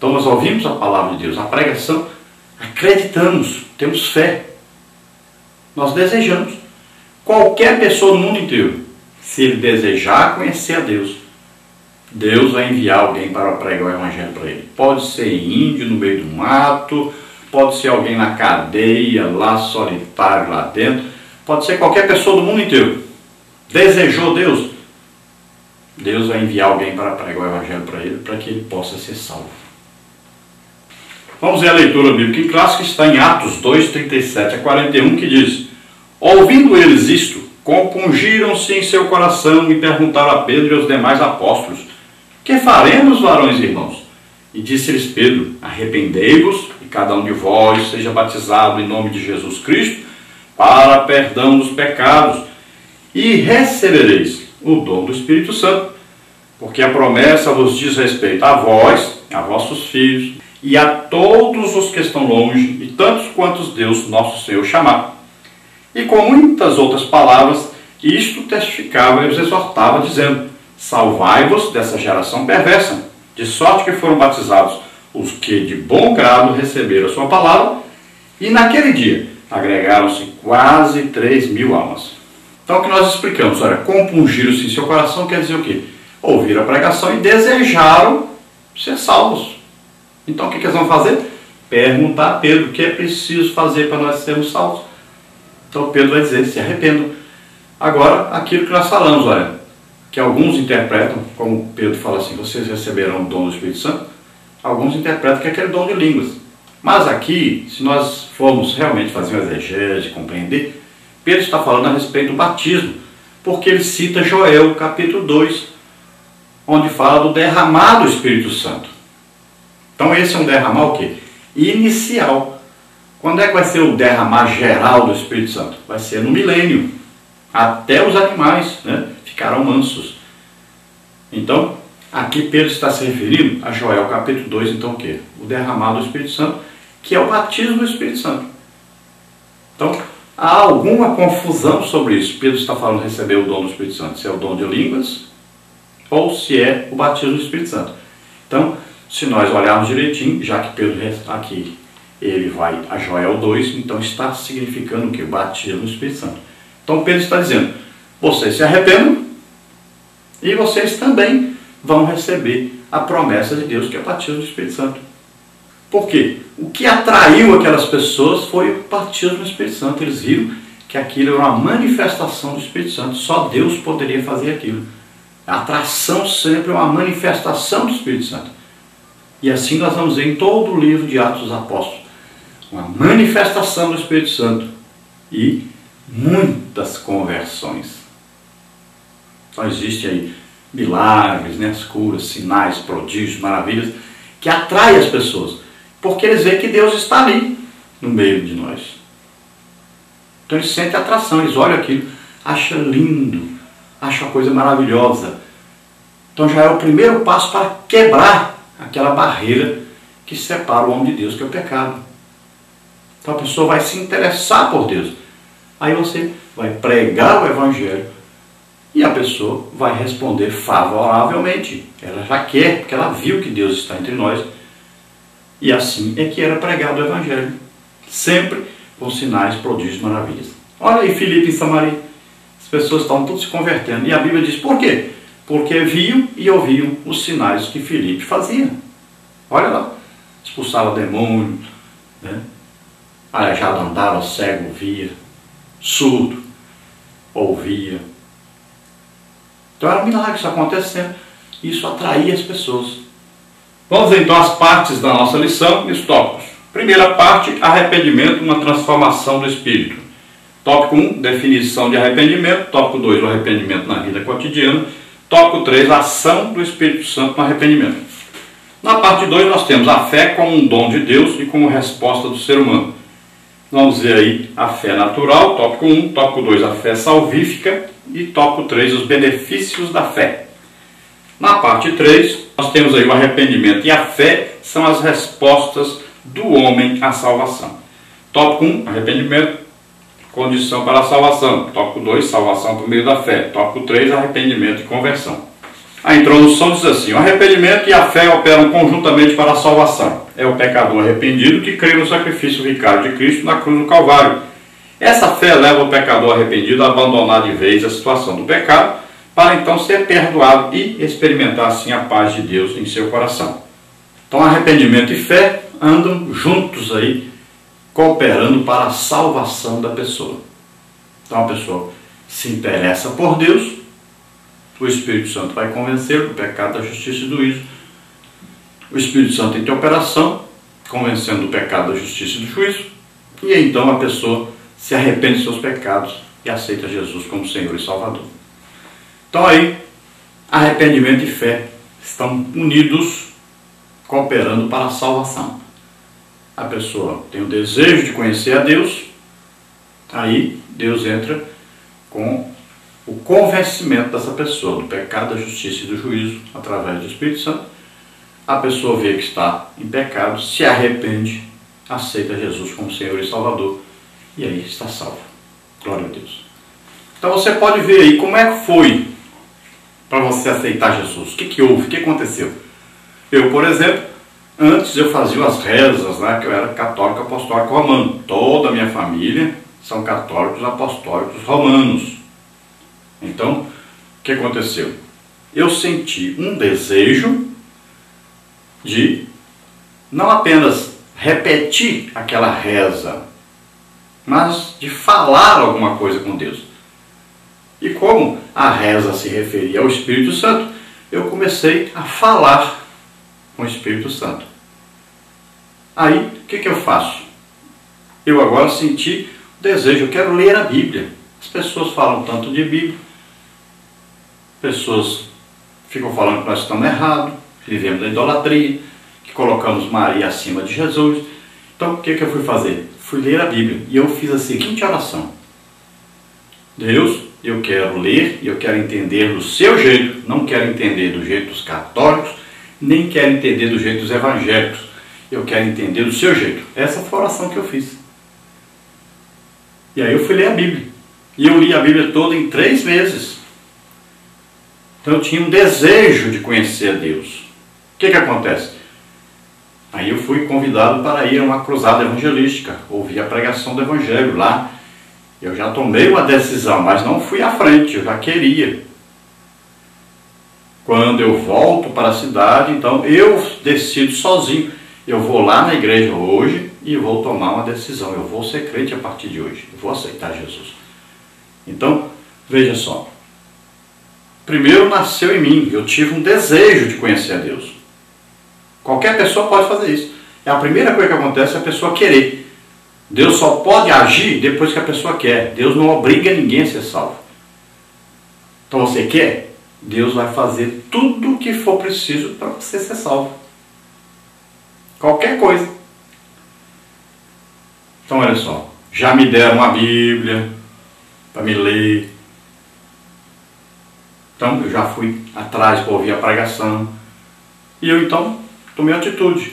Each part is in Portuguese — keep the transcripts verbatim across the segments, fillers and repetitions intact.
Então nós ouvimos a palavra de Deus, a pregação, acreditamos, temos fé. Nós desejamos. Qualquer pessoa no mundo inteiro, se ele desejar conhecer a Deus, Deus vai enviar alguém para pregar o Evangelho para ele. Pode ser índio no meio do mato, pode ser alguém na cadeia, lá solitário, lá dentro. Pode ser qualquer pessoa do mundo inteiro. Desejou Deus, Deus vai enviar alguém para pregar o Evangelho para ele, para que ele possa ser salvo. Vamos ver a leitura bíblica em clássico, está em Atos dois, trinta e sete a quarenta e um, que diz: ouvindo eles isto, compungiram-se em seu coração e perguntaram a Pedro e aos demais apóstolos: que faremos, varões e irmãos? E disse-lhes Pedro: arrependei-vos e cada um de vós seja batizado em nome de Jesus Cristo para perdão dos pecados, e recebereis o dom do Espírito Santo, porque a promessa vos diz respeito a vós, a vossos filhos e a todos os que estão longe, e tantos quantos Deus nosso Senhor chamar. E com muitas outras palavras, isto testificava e os exortava, dizendo: salvai-vos dessa geração perversa. De sorte que foram batizados os que de bom grado receberam a sua palavra, e naquele dia agregaram-se quase três mil almas. Então o que nós explicamos, olha, compungiram-se em seu coração quer dizer o quê? Ouviram a pregação e desejaram ser salvos. Então o que eles vão fazer? Perguntar a Pedro: o que é preciso fazer para nós sermos salvos? Então Pedro vai dizer: se arrependam. Agora, aquilo que nós falamos, olha, que alguns interpretam, como Pedro fala assim, vocês receberão o dom do Espírito Santo, alguns interpretam que é aquele dom de línguas. Mas aqui, se nós formos realmente fazer uma exegese, compreender, Pedro está falando a respeito do batismo, porque ele cita Joel, capítulo dois, onde fala do derramar do Espírito Santo. Então esse é um derramar o quê? Inicial. Quando é que vai ser o derramar geral do Espírito Santo? Vai ser no milênio. Até os animais, né, ficarão mansos. Então, aqui Pedro está se referindo a Joel capítulo dois, então o quê? O derramar do Espírito Santo, que é o batismo do Espírito Santo. Então, há alguma confusão sobre isso. Pedro está falando de receber o dom do Espírito Santo, se é o dom de línguas ou se é o batismo do Espírito Santo. Então, se nós olharmos direitinho, já que Pedro está aqui, ele vai a Joel dois, então está significando o que? Batismo no Espírito Santo. Então Pedro está dizendo: vocês se arrependam e vocês também vão receber a promessa de Deus, que é o batismo do Espírito Santo. Por quê? O que atraiu aquelas pessoas foi o batismo do Espírito Santo. Eles viram que aquilo era uma manifestação do Espírito Santo. Só Deus poderia fazer aquilo. A atração sempre é uma manifestação do Espírito Santo. E assim nós vamos ver em todo o livro de Atos dos Apóstolos uma manifestação do Espírito Santo e muitas conversões. Então existem aí milagres, né, as curas, sinais, prodígios, maravilhas, que atraem as pessoas, porque eles veem que Deus está ali no meio de nós. Então eles sentem atração, eles olham aquilo, acham lindo, acham a coisa maravilhosa. Então já é o primeiro passo para quebrar aquela barreira que separa o homem de Deus, que é o pecado. Então a pessoa vai se interessar por Deus. Aí você vai pregar o Evangelho e a pessoa vai responder favoravelmente. Ela já quer, porque ela viu que Deus está entre nós. E assim é que era pregado o Evangelho. Sempre com sinais, prodígios, maravilhas. Olha aí Filipe em Samaria. As pessoas estavam todas se convertendo. E a Bíblia diz: por quê? Porque viam e ouviam os sinais que Filipe fazia. Olha lá. Expulsava demônio, né? Aleijado andava, cego via, surdo ouvia. Então era um milagre isso acontecendo. Isso atraía as pessoas. Vamos ver então as partes da nossa lição e os tópicos. Primeira parte: arrependimento, uma transformação do espírito. Tópico um, definição de arrependimento. Tópico dois, o arrependimento na vida cotidiana. Tópico três, a ação do Espírito Santo no arrependimento. Na parte dois nós temos a fé como um dom de Deus e como resposta do ser humano. Vamos ver aí a fé natural, tópico um, tópico dois, a fé salvífica e tópico três, os benefícios da fé. Na parte três nós temos aí o arrependimento e a fé são as respostas do homem à salvação. Tópico um, arrependimento, condição para a salvação. Tópico dois, salvação por meio da fé. Tópico três, arrependimento e conversão. A introdução diz assim: o arrependimento e a fé operam conjuntamente para a salvação. É o pecador arrependido que crê no sacrifício vicário de Cristo na cruz do Calvário. Essa fé leva o pecador arrependido a abandonar de vez a situação do pecado, para então ser perdoado e experimentar assim a paz de Deus em seu coração. Então arrependimento e fé andam juntos aí, cooperando para a salvação da pessoa. Então a pessoa se interessa por Deus, o Espírito Santo vai convencer do pecado, da justiça e do juízo. O Espírito Santo tem operação, convencendo do pecado, da justiça e do juízo. E então a pessoa se arrepende dos seus pecados e aceita Jesus como Senhor e Salvador. Então aí, arrependimento e fé estão unidos, cooperando para a salvação. A pessoa tem o desejo de conhecer a Deus, aí Deus entra com o convencimento dessa pessoa do pecado, da justiça e do juízo através do Espírito Santo. A pessoa vê que está em pecado, se arrepende, aceita Jesus como Senhor e Salvador, e aí está salvo. Glória a Deus. Então você pode ver aí como é que foi para você aceitar Jesus. O que, que houve? O que aconteceu? Eu, por exemplo, antes eu fazia as rezas, né, que eu era católico apostólico romano. Toda a minha família são católicos apostólicos romanos. Então, o que aconteceu? Eu senti um desejo de não apenas repetir aquela reza, mas de falar alguma coisa com Deus. E como a reza se referia ao Espírito Santo, eu comecei a falar com o Espírito Santo. Aí, o que, que eu faço? Eu agora senti o desejo, eu quero ler a Bíblia. As pessoas falam tanto de Bíblia. Pessoas ficam falando que nós estamos errados, que vivemos da idolatria, que colocamos Maria acima de Jesus. Então, o que, que eu fui fazer? Fui ler a Bíblia e eu fiz a seguinte oração: Deus, eu quero ler e eu quero entender do seu jeito, não quero entender do jeito dos católicos, nem quero entender do jeito dos evangélicos, eu quero entender do seu jeito. Essa foi a oração que eu fiz. E aí eu fui ler a Bíblia. E eu li a Bíblia toda em três meses. Então eu tinha um desejo de conhecer a Deus. O que que acontece? Aí eu fui convidado para ir a uma cruzada evangelística, ouvir a pregação do Evangelho lá. Eu já tomei uma decisão, mas não fui à frente, eu já queria. Quando eu volto para a cidade, então eu decido sozinho. Eu vou lá na igreja hoje e vou tomar uma decisão. Eu vou ser crente a partir de hoje, eu vou aceitar Jesus. Então, veja só. Primeiro nasceu em mim, eu tive um desejo de conhecer a Deus. Qualquer pessoa pode fazer isso. É a primeira coisa que acontece, é a pessoa querer. Deus só pode agir depois que a pessoa quer. Deus não obriga ninguém a ser salvo. Então você quer? Deus vai fazer tudo o que for preciso para você ser salvo. Qualquer coisa. Então olha só, já me deram a Bíblia para me ler. Então eu já fui atrás para ouvir a pregação. E eu então tomei atitude.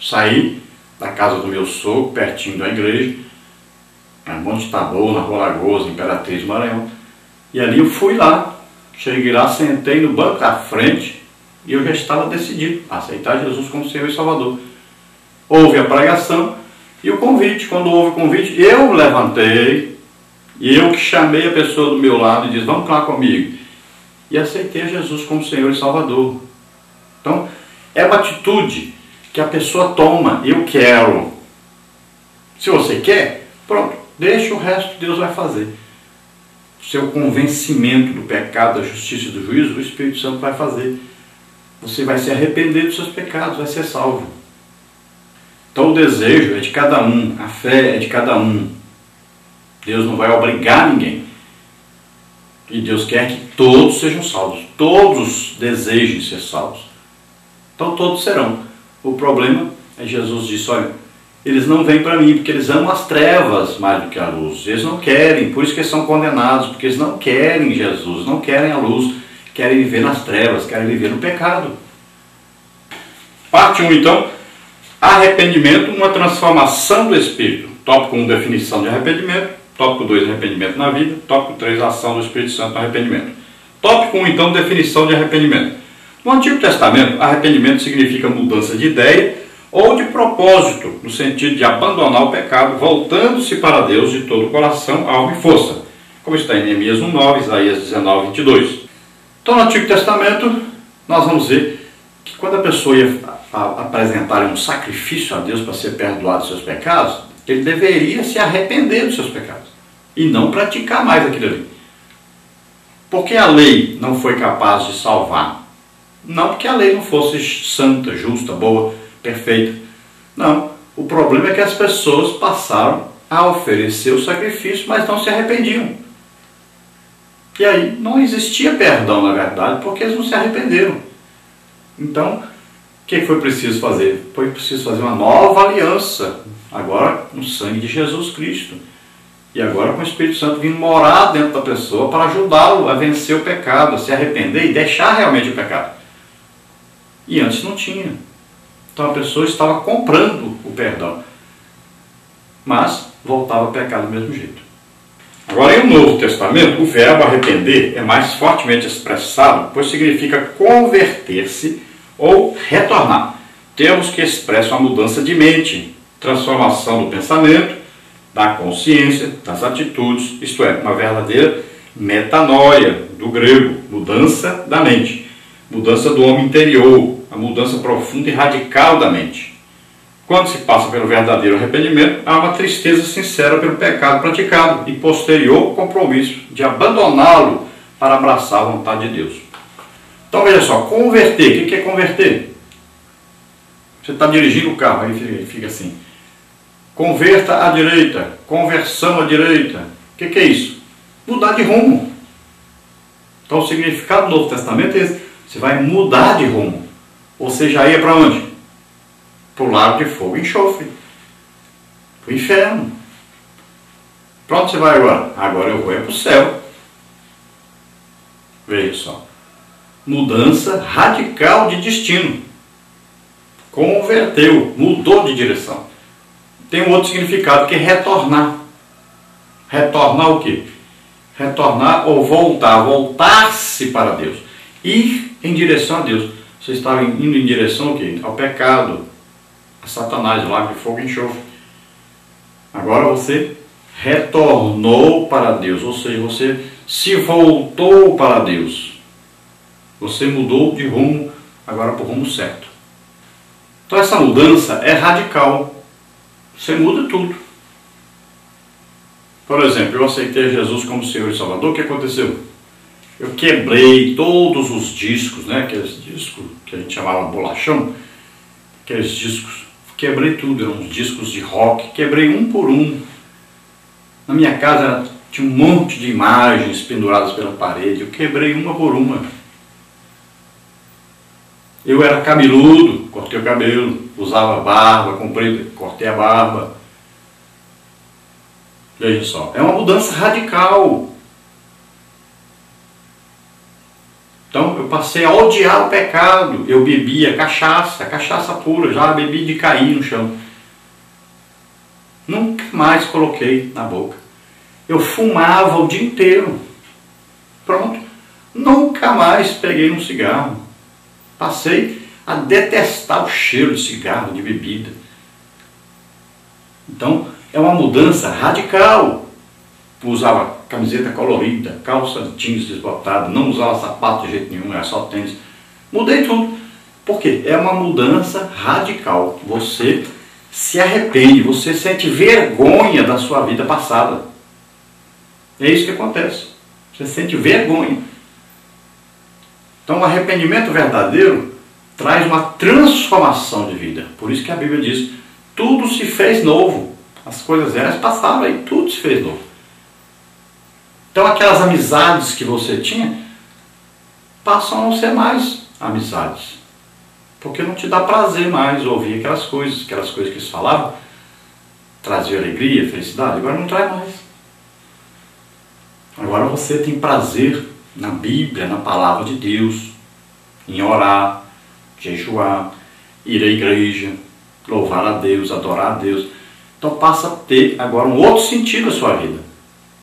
Saí da casa do meu sogro, pertinho da igreja, na Monte Tabor, na Rua Lagosa, Imperatriz, Maranhão. E ali eu fui lá. Cheguei lá, sentei no banco da frente e eu já estava decidido a aceitar Jesus como Senhor e Salvador. Houve a pregação e o convite. Quando houve o convite, eu levantei. E eu que chamei a pessoa do meu lado e disse, vamos lá comigo. E aceitei Jesus como Senhor e Salvador. Então, é uma atitude que a pessoa toma. Eu quero. Se você quer, pronto. Deixa o resto, Deus vai fazer. O seu convencimento do pecado, da justiça e do juízo, o Espírito Santo vai fazer. Você vai se arrepender dos seus pecados, vai ser salvo. Então, o desejo é de cada um. A fé é de cada um. Deus não vai obrigar ninguém. E Deus quer que todos sejam salvos. Todos desejem ser salvos. Então todos serão. O problema é que Jesus disse, olha, eles não vêm para mim porque eles amam as trevas mais do que a luz. Eles não querem, por isso que eles são condenados. Porque eles não querem Jesus, não querem a luz. Querem viver nas trevas, querem viver no pecado. Parte um, então. Arrependimento, uma transformação do Espírito. Tópico um, definição de arrependimento. Tópico dois, arrependimento na vida. Tópico três, ação do Espírito Santo no arrependimento. Tópico um, então, definição de arrependimento. No Antigo Testamento, arrependimento significa mudança de ideia ou de propósito, no sentido de abandonar o pecado, voltando-se para Deus de todo o coração, alma e força, como está em Neemias um, nove, Isaías dezenove, vinte e dois. Então, no Antigo Testamento, nós vamos ver que quando a pessoa ia apresentar um sacrifício a Deus para ser perdoado dos seus pecados, ele deveria se arrepender dos seus pecados e não praticar mais aquilo ali. Porque a lei não foi capaz de salvar. Não porque a lei não fosse santa, justa, boa, perfeita. Não. O problema é que as pessoas passaram a oferecer o sacrifício, mas não se arrependiam. E aí não existia perdão, na verdade, porque eles não se arrependeram. Então, o que foi preciso fazer? Foi preciso fazer uma nova aliança, agora com o sangue de Jesus Cristo. E agora com o Espírito Santo vindo morar dentro da pessoa para ajudá-lo a vencer o pecado, a se arrepender e deixar realmente o pecado. E antes não tinha. Então a pessoa estava comprando o perdão, mas voltava a pecar do mesmo jeito. Agora, em Novo Testamento, o verbo arrepender é mais fortemente expressado, pois significa converter-se ou retornar. Termos que expressam a mudança de mente, transformação do pensamento, da consciência, das atitudes, isto é, uma verdadeira metanoia, do grego, mudança da mente, mudança do homem interior, a mudança profunda e radical da mente. Quando se passa pelo verdadeiro arrependimento, há uma tristeza sincera pelo pecado praticado e posterior compromisso de abandoná-lo para abraçar a vontade de Deus. Então veja só, converter, o que é converter? Você está dirigindo o carro, aí fica assim: converta à direita, conversão à direita. O que, que é isso? Mudar de rumo. Então o significado do Novo Testamento é esse. Você vai mudar de rumo. Ou seja, ia para onde? Para o lago de fogo e enxofre. Para o inferno. Para onde você vai agora? Agora eu vou é para o céu. Veja só. Mudança radical de destino. Converteu, mudou de direção. Tem um outro significado, que é retornar. Retornar o quê? Retornar ou voltar, voltar-se para Deus. Ir em direção a Deus. Você estava indo em direção ao quê? Ao pecado, a Satanás, o lago de fogo e enxofre. Agora você retornou para Deus, ou seja, você se voltou para Deus. Você mudou de rumo, agora para o rumo certo. Então essa mudança é radical. Você muda tudo. Por exemplo, eu aceitei Jesus como Senhor e Salvador. O que aconteceu? Eu quebrei todos os discos, né? Aqueles discos que a gente chamava bolachão. Aqueles discos. Quebrei tudo. Eram uns discos de rock. Quebrei um por um. Na minha casa tinha um monte de imagens penduradas pela parede. Eu quebrei uma por uma. Eu era cabeludo, cortei o cabelo, usava barba, comprei, cortei a barba. Veja só, é uma mudança radical. Então eu passei a odiar o pecado, eu bebia cachaça, cachaça pura, já bebi de cair no chão. Nunca mais coloquei na boca. Eu fumava o dia inteiro. Pronto, nunca mais peguei um cigarro. Passei a detestar o cheiro de cigarro, de bebida. Então, é uma mudança radical. Usava camiseta colorida, calça jeans desbotada, não usava sapato de jeito nenhum, era só tênis. Mudei tudo. Por quê? É uma mudança radical. Você se arrepende, você sente vergonha da sua vida passada. É isso que acontece. Você sente vergonha. Então, o arrependimento verdadeiro traz uma transformação de vida. Por isso que a Bíblia diz, tudo se fez novo. As coisas velhas passaram e tudo se fez novo. Então, aquelas amizades que você tinha passam a não ser mais amizades. Porque não te dá prazer mais ouvir aquelas coisas. Aquelas coisas que eles falavam, traziam alegria, felicidade, agora não traz mais. Agora você tem prazer na Bíblia, na Palavra de Deus, em orar, jejuar, ir à igreja, louvar a Deus, adorar a Deus. Então passa a ter agora um outro sentido a sua vida.